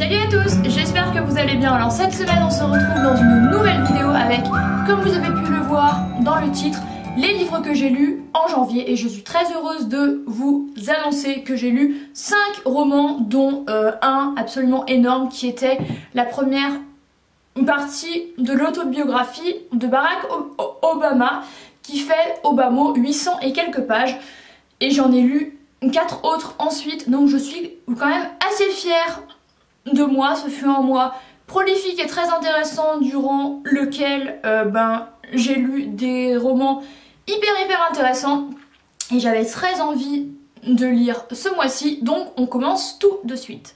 Salut à tous, j'espère que vous allez bien. Alors cette semaine on se retrouve dans une nouvelle vidéo avec, comme vous avez pu le voir dans le titre, les livres que j'ai lus en janvier, et je suis très heureuse de vous annoncer que j'ai lu 5 romans dont un absolument énorme qui était la première partie de l'autobiographie de Barack Obama qui fait Obama 800 et quelques pages, et j'en ai lu 4 autres ensuite, donc je suis quand même assez fière de moi. Ce fut un mois prolifique et très intéressant durant lequel j'ai lu des romans hyper intéressants et j'avais très envie de lire ce mois-ci, donc on commence tout de suite.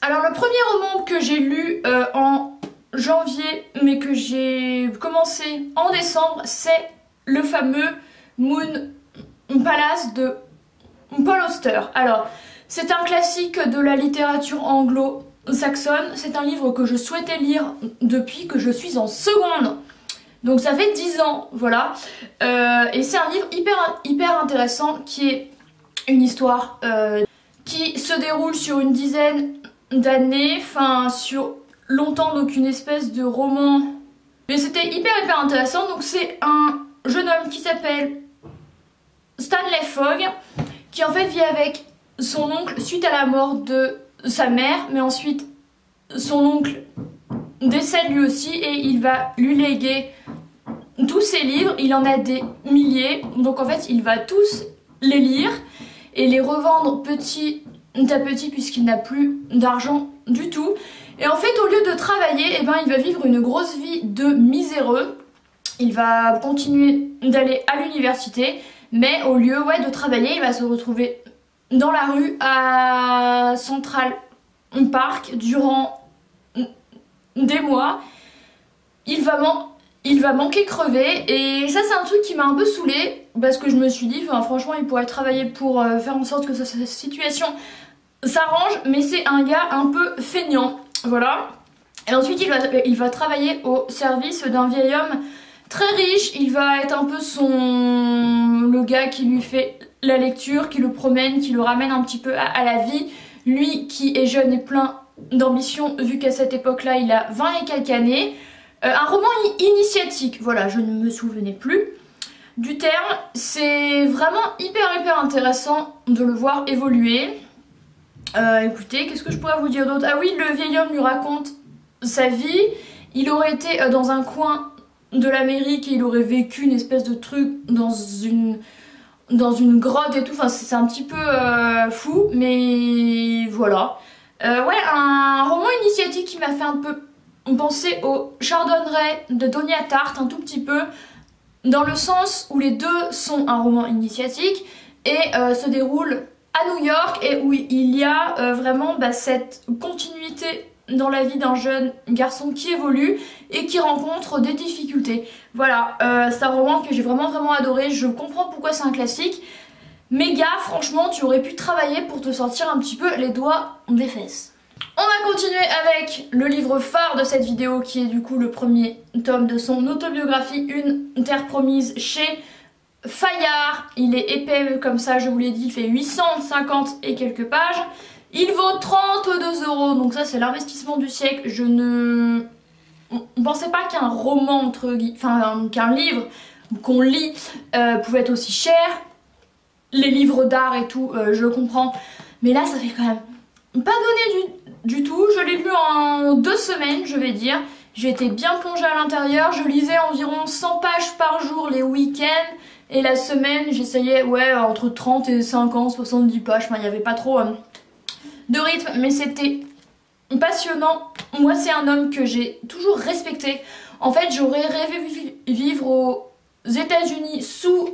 Alors le premier roman que j'ai lu en janvier mais que j'ai commencé en décembre, c'est le fameux Moon Palace de Paul Auster. Alors c'est un classique de la littérature anglo-saxonne, c'est un livre que je souhaitais lire depuis que je suis en seconde, donc ça fait 10 ans, voilà. Et c'est un livre hyper intéressant qui est une histoire qui se déroule sur une dizaine d'années, enfin sur longtemps, donc une espèce de roman. Mais c'était hyper intéressant, donc c'est un jeune homme qui s'appelle Stanley Fogg qui en fait vit avec son oncle suite à la mort de sa mère, mais ensuite son oncle décède lui aussi et il va lui léguer tous ses livres. Il en a des milliers, donc en fait il va tous les lire et les revendre petit à petit puisqu'il n'a plus d'argent du tout. Et en fait au lieu de travailler, il va vivre une grosse vie de miséreux. Il va continuer d'aller à l'université, mais au lieu de travailler, il va se retrouver dans la rue à Central Park durant des mois. Il va manquer crever, et ça c'est un truc qui m'a un peu saoulée parce que je me suis dit franchement il pourrait travailler pour faire en sorte que sa situation s'arrange, mais c'est un gars un peu feignant, voilà. Et ensuite il va travailler au service d'un vieil homme très riche. Il va être un peu le gars qui lui fait la lecture, qui le promène, qui le ramène un petit peu à la vie. Lui qui est jeune et plein d'ambition, vu qu'à cette époque là il a 20 et quelques années. Un roman initiatique, voilà, je ne me souvenais plus du terme. C'est vraiment hyper intéressant de le voir évoluer. Écoutez, qu'est-ce que je pourrais vous dire d'autre? Ah oui, le vieil homme lui raconte sa vie. Il aurait été dans un coin de l'Amérique et il aurait vécu une espèce de truc dans une grotte et tout, enfin c'est un petit peu fou, mais voilà. Ouais, un roman initiatique qui m'a fait un peu penser au Chardonneret de Donna Tartt, un tout petit peu, dans le sens où les deux sont un roman initiatique et se déroulent à New York, et où il y a vraiment cette continuité dans la vie d'un jeune garçon qui évolue et qui rencontre des difficultés. Voilà, c'est un roman que j'ai vraiment adoré. Je comprends pourquoi c'est un classique, mais gars, franchement tu aurais pu travailler pour te sortir un petit peu les doigts des fesses. On va continuer avec le livre phare de cette vidéo qui est du coup le premier tome de son autobiographie Une Terre Promise chez Fayard. Il est épais comme ça, je vous l'ai dit, il fait 850 et quelques pages. Il vaut 32 €, donc ça c'est l'investissement du siècle. Je ne pensais pas qu'un roman, qu'un livre qu'on lit pouvait être aussi cher. Les livres d'art et tout, je le comprends, mais là ça fait quand même pas donné du tout. Je l'ai lu en 2 semaines, je vais dire. J'ai été bien plongée à l'intérieur, je lisais environ 100 pages par jour les week-ends, et la semaine j'essayais entre 30 et 50, 70 pages, il n'y avait pas trop de rythme, mais c'était passionnant. Moi c'est un homme que j'ai toujours respecté. En fait j'aurais rêvé vivre aux États-Unis sous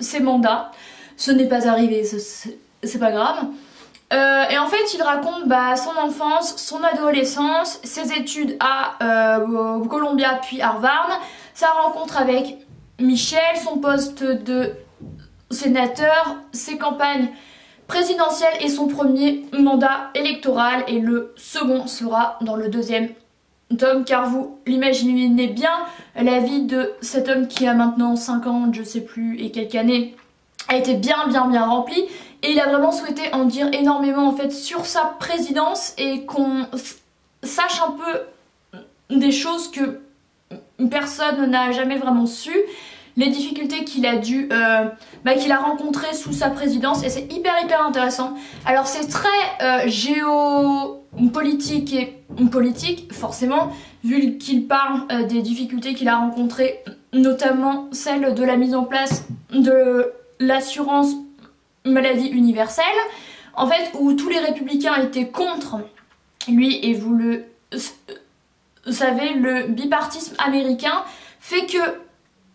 ses mandats. Ce n'est pas arrivé, c'est pas grave. Et en fait il raconte son enfance, son adolescence, ses études à Columbia puis Harvard, sa rencontre avec Michelle, son poste de sénateur, ses campagnes présidentielle et son premier mandat électoral, et le second sera dans le 2e tome, car vous l'imaginez bien, la vie de cet homme qui a maintenant 50, je sais plus, et quelques années, a été bien remplie, Et il a vraiment souhaité en dire énormément en fait sur sa présidence et qu'on sache un peu des choses que personne n'a jamais vraiment su, les difficultés qu'il a dû, qu'il a rencontrées sous sa présidence, et c'est hyper intéressant. Alors c'est très géopolitique et politique forcément, vu qu'il parle des difficultés qu'il a rencontrées, notamment celle de la mise en place de l'assurance maladie universelle, en fait, où tous les républicains étaient contre lui, et vous le savez, le bipartisme américain fait que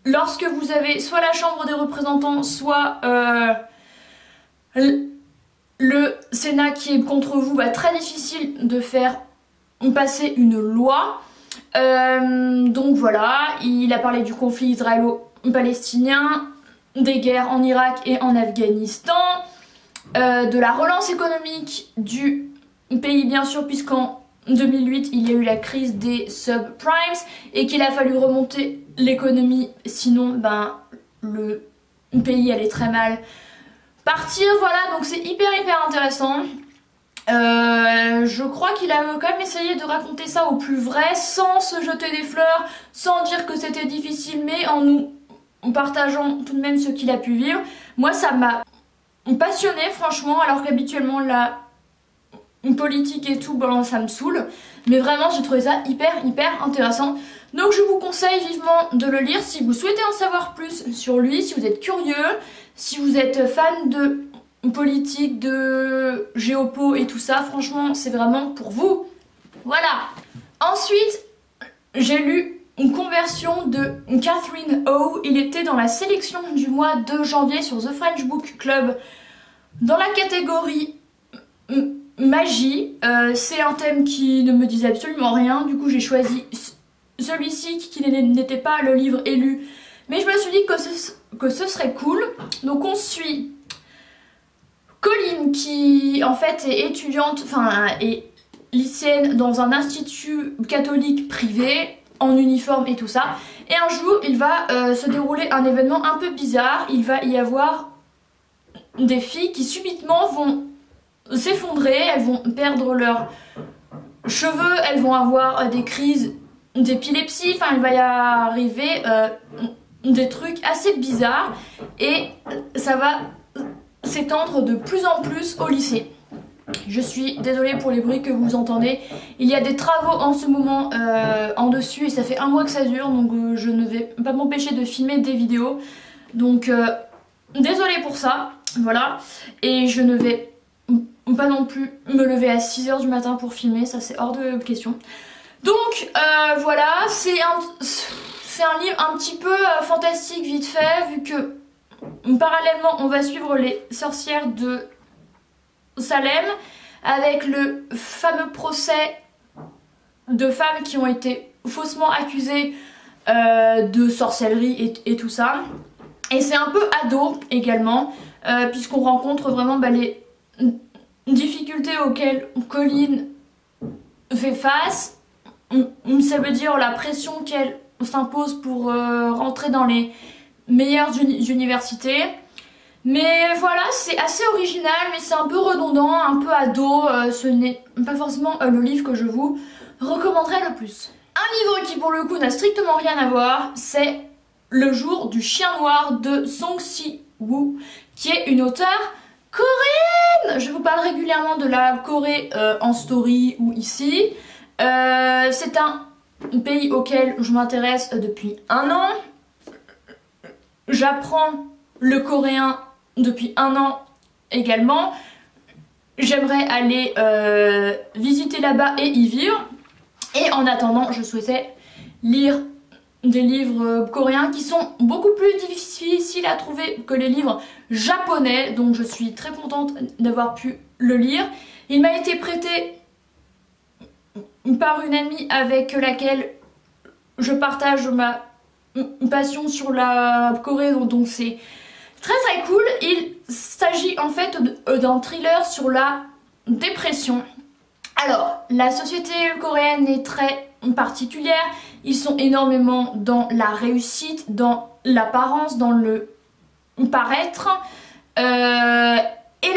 lorsque vous avez soit la Chambre des représentants, soit le Sénat qui est contre vous, très difficile de faire passer une loi. Donc voilà, il a parlé du conflit israélo-palestinien, des guerres en Irak et en Afghanistan, de la relance économique du pays bien sûr, puisqu'en 2008 il y a eu la crise des subprimes et qu'il a fallu remonter l'économie, sinon le pays allait très mal partir. Voilà, donc c'est hyper intéressant. Je crois qu'il a quand même essayé de raconter ça au plus vrai, sans se jeter des fleurs, sans dire que c'était difficile, mais en nous partageant tout de même ce qu'il a pu vivre. Moi ça m'a passionnée franchement, alors qu'habituellement la politique et tout, ça me saoule, mais vraiment j'ai trouvé ça hyper intéressant. Donc je vous conseille vivement de le lire si vous souhaitez en savoir plus sur lui, si vous êtes curieux, si vous êtes fan de politique, de géopo et tout ça, franchement c'est vraiment pour vous. Voilà. Ensuite j'ai lu Une Conversion de Katherine Howe. Il était dans la sélection du mois de janvier sur The French Book Club dans la catégorie magie. C'est un thème qui ne me disait absolument rien, du coup j'ai choisi celui-ci qui n'était pas le livre élu, mais je me suis dit que ce serait cool. Donc on suit Coline qui en fait est étudiante, est lycéenne dans un institut catholique privé, en uniforme et tout ça, et un jour il va se dérouler un événement un peu bizarre. Il va y avoir des filles qui subitement vont s'effondrer, elles vont perdre leurs cheveux, elles vont avoir des crises d'épilepsie, il va y arriver des trucs assez bizarres, et ça va s'étendre de plus en plus au lycée. Je suis désolée pour les bruits que vous entendez, il y a des travaux en ce moment en dessus et ça fait un mois que ça dure, donc je ne vais pas m'empêcher de filmer des vidéos, donc désolée pour ça, voilà. Et je ne vais pas non plus me lever à 6 h du matin pour filmer, ça c'est hors de question. Donc voilà, c'est un livre un petit peu fantastique vite fait, vu que parallèlement on va suivre les sorcières de Salem, avec le fameux procès de femmes qui ont été faussement accusées de sorcellerie et tout ça. Et c'est un peu ado également, puisqu'on rencontre vraiment les difficultés auxquelles Coline fait face. Ça veut dire la pression qu'elle s'impose pour rentrer dans les meilleures universités. Mais voilà, c'est assez original, mais c'est un peu redondant, un peu ado, ce n'est pas forcément le livre que je vous recommanderais le plus. Un livre qui pour le coup n'a strictement rien à voir, c'est Le jour du chien noir de Song Si Woo, qui est une auteure coréenne. Je vous parle régulièrement de la Corée en story ou ici. C'est un pays auquel je m'intéresse depuis un an. J'apprends le coréen depuis un an également. J'aimerais aller visiter là-bas et y vivre. Et en attendant, je souhaitais lire des livres coréens qui sont beaucoup plus difficiles à trouver que les livres japonais. Donc je suis très contente d'avoir pu le lire. Il m'a été prêté par une amie avec laquelle je partage ma passion sur la Corée. Donc c'est très cool. Il s'agit en fait d'un thriller sur la dépression. Alors, la société coréenne est très particulière. Ils sont énormément dans la réussite, dans l'apparence, dans le paraître. Et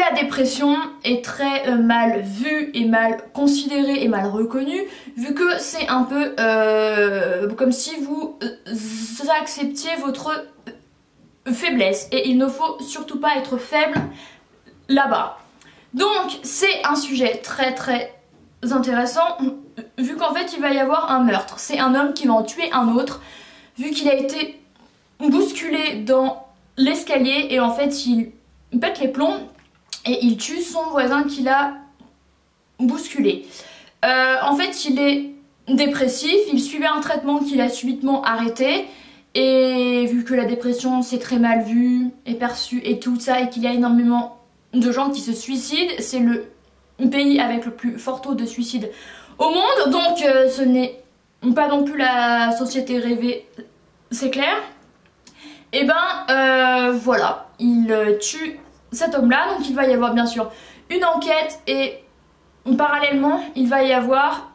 la dépression est très mal vue et mal considérée et mal reconnue, vu que c'est un peu comme si vous acceptiez votre faiblesse, et il ne faut surtout pas être faible là-bas. Donc c'est un sujet très très intéressant, vu qu'en fait il va y avoir un meurtre. C'est un homme qui va en tuer un autre, vu qu'il a été bousculé dans l'escalier, et en fait il pète les plombs et il tue son voisin qui l'a bousculé. En fait il est dépressif, il suivait un traitement qu'il a subitement arrêté, et vu que la dépression c'est très mal vu et perçu et tout ça, et qu'il y a énormément de gens qui se suicident, c'est le pays avec le plus fort taux de suicide au monde, donc ce n'est pas non plus la société rêvée, c'est clair. Et ben voilà, il tue cet homme là, donc il va y avoir bien sûr une enquête, et parallèlement il va y avoir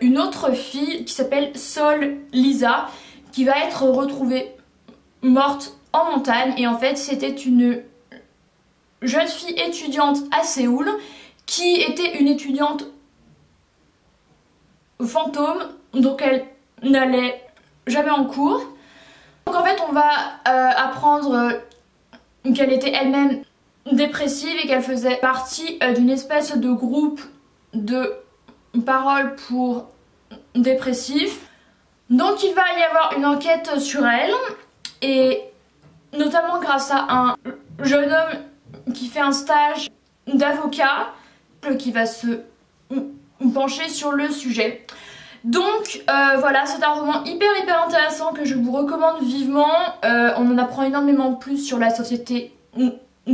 une autre fille qui s'appelle Sol Lisa, qui va être retrouvée morte en montagne, et en fait c'était une jeune fille étudiante à Séoul qui était une étudiante fantôme, donc elle n'allait jamais en cours. Donc en fait on va apprendre qu'elle était elle-même dépressive et qu'elle faisait partie d'une espèce de groupe de paroles pour dépressifs. Donc il va y avoir une enquête sur elle, et notamment grâce à un jeune homme qui fait un stage d'avocat qui va se pencher sur le sujet. Donc voilà, c'est un roman hyper intéressant que je vous recommande vivement. On en apprend énormément plus sur la société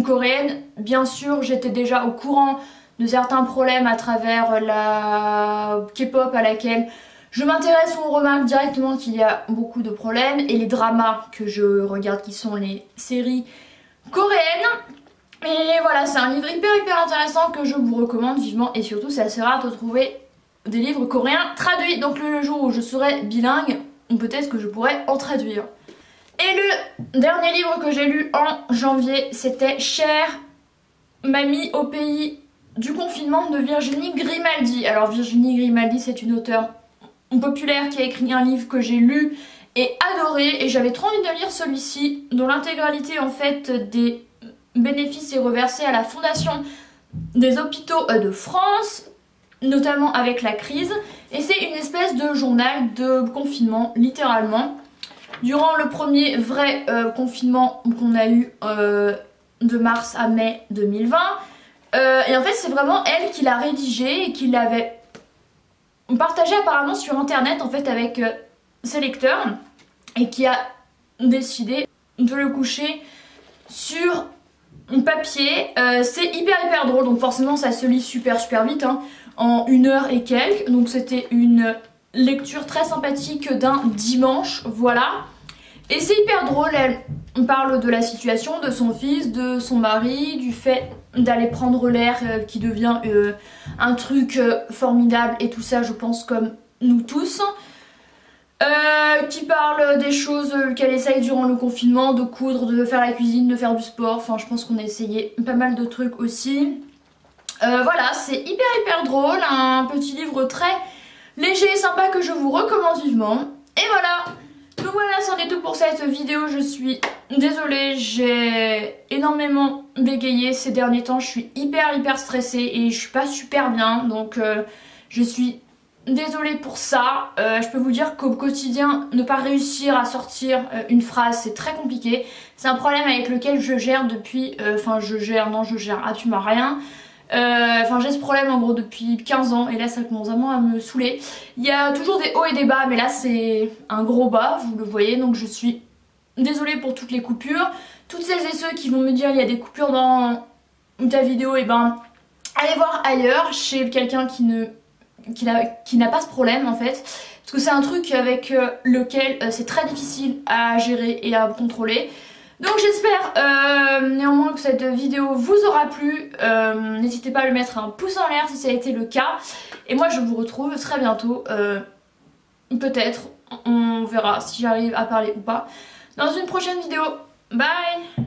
coréenne. Bien sûr, j'étais déjà au courant de certains problèmes à travers la K-pop à laquelle je m'intéresse. On remarque directement qu'il y a beaucoup de problèmes, et les dramas que je regarde qui sont les séries coréennes. Et voilà, c'est un livre hyper intéressant que je vous recommande vivement, et surtout c'est assez rare de trouver des livres coréens traduits. Donc le jour où je serai bilingue, peut-être que je pourrai en traduire. Et le dernier livre que j'ai lu en janvier, c'était Cher Mamie au pays du confinement de Virginie Grimaldi. Alors Virginie Grimaldi, c'est une auteure populaire qui a écrit un livre que j'ai lu et adoré, et j'avais trop envie de lire celui-ci, dont l'intégralité en fait des bénéfices est reversée à la fondation des hôpitaux de France, notamment avec la crise, et c'est une espèce de journal de confinement littéralement. Durant le premier vrai confinement qu'on a eu de mars à mai 2020, et en fait c'est vraiment elle qui l'a rédigé et qui l'avait partagé apparemment sur internet en fait avec ses lecteurs, et qui a décidé de le coucher sur papier. C'est hyper drôle, donc forcément ça se lit super vite, hein, en 1 heure et quelques. Donc c'était une lecture très sympathique d'un dimanche, voilà. Et c'est hyper drôle, elle parle de la situation de son fils, de son mari, du fait d'aller prendre l'air qui devient un truc formidable et tout ça, je pense comme nous tous. Qui parle des choses qu'elle essaye durant le confinement, de coudre, de faire la cuisine, de faire du sport. Enfin, je pense qu'on a essayé pas mal de trucs aussi. Voilà, c'est hyper drôle, un petit livre très léger et sympa que je vous recommande vivement. Et voilà, donc voilà, c'en est tout pour cette vidéo. Je suis désolée, j'ai énormément bégayé ces derniers temps. Je suis hyper stressée et je suis pas super bien, donc je suis désolée pour ça. Je peux vous dire qu'au quotidien, ne pas réussir à sortir une phrase, c'est très compliqué. C'est un problème avec lequel je gère depuis... je gère, ah tu m'as rien. J'ai ce problème en gros depuis 15 ans, et là ça commence vraiment à me saouler. Il y a toujours des hauts et des bas, mais là c'est un gros bas, vous le voyez. Donc je suis désolée pour toutes les coupures. Toutes celles et ceux qui vont me dire il y a des coupures dans ta vidéo, et ben allez voir ailleurs chez quelqu'un qui n'a pas ce problème en fait, parce que c'est un truc avec lequel c'est très difficile à gérer et à contrôler. Donc j'espère néanmoins que cette vidéo vous aura plu. N'hésitez pas à lui mettre un pouce en l'air si ça a été le cas, et moi je vous retrouve très bientôt, peut-être, on verra si j'arrive à parler ou pas, dans une prochaine vidéo. Bye.